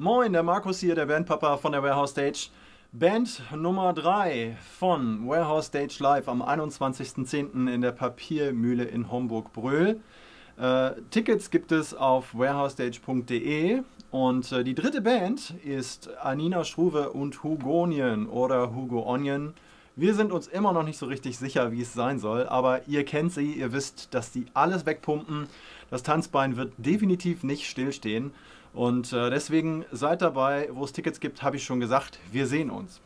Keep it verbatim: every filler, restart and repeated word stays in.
Moin, der Markus hier, der Bandpapa von der Warehouse Stage. Band Nummer drei von Warehouse Stage Live am einundzwanzigsten zehnten in der Papiermühle in Homburg-Bröl. Äh, Tickets gibt es auf warehousestage punkt de und äh, die dritte Band ist Annina Struve und Hugoonion oder Hugoonion. Wir sind uns immer noch nicht so richtig sicher, wie es sein soll, aber ihr kennt sie, ihr wisst, dass die alles wegpumpen. Das Tanzbein wird definitiv nicht stillstehen und äh, deswegen seid dabei, wo es Tickets gibt, habe ich schon gesagt, wir sehen uns.